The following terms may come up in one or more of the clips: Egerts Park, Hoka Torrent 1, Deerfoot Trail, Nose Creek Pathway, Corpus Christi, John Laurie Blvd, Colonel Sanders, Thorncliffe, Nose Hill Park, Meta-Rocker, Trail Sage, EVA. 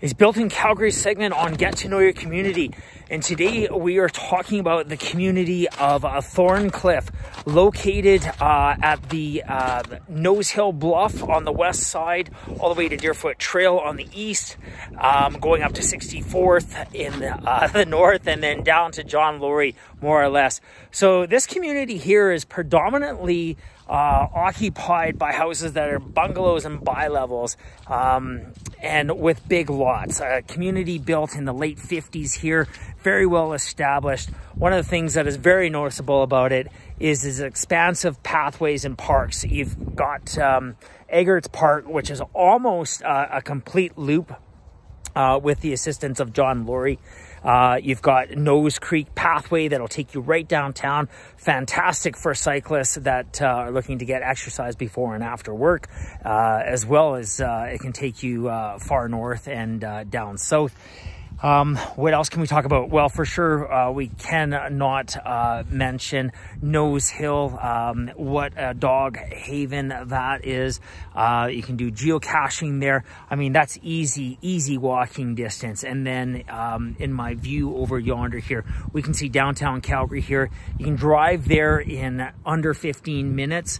is built in Calgary's segment on Get to Know Your Community. And today we are talking about the community of Thorncliffe, located at the Nose Hill Bluff on the west side, all the way to Deerfoot Trail on the east, going up to 64th in the north, and then down to John Laurie, more or less. So this community here is predominantly occupied by houses that are bungalows and bi-levels, and with big lots. A community built in the late 50s here, very well established. One of the things that is very noticeable about it is expansive pathways and parks. You've got Egerts Park, which is almost a complete loop with the assistance of John Laurie. You've got Nose Creek Pathway that'll take you right downtown. Fantastic for cyclists that are looking to get exercise before and after work, as well as it can take you far north and down south. What else can we talk about? Well, for sure, we cannot mention Nose Hill. What a dog haven that is. You can do geocaching there. I mean, that's easy, easy walking distance. And then in my view over yonder here, we can see downtown Calgary here. You can drive there in under 15 minutes.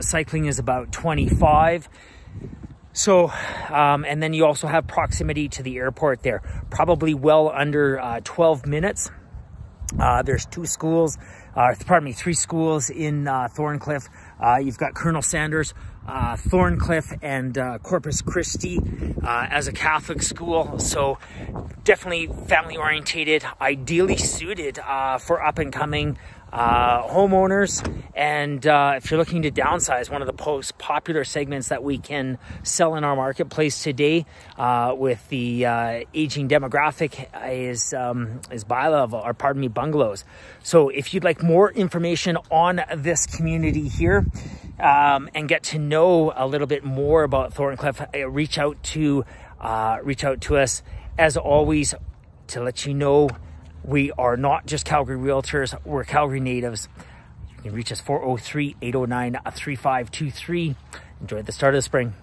Cycling is about 25. So, and then you also have proximity to the airport there, probably well under 12 minutes. There's three schools in Thorncliffe. You've got Colonel Sanders, Thorncliffe, and Corpus Christi as a Catholic school. So definitely family orientated, ideally suited for up and coming homeowners. And if you're looking to downsize, one of the most popular segments that we can sell in our marketplace today with the aging demographic is bi-level, or pardon me, bungalows. So if you'd like more information on this community here and get to know a little bit more about Thorncliffe, reach out to us. As always, to let you know, we are not just Calgary realtors, we're Calgary natives. You can reach us 403-809-3523. Enjoy the start of the spring.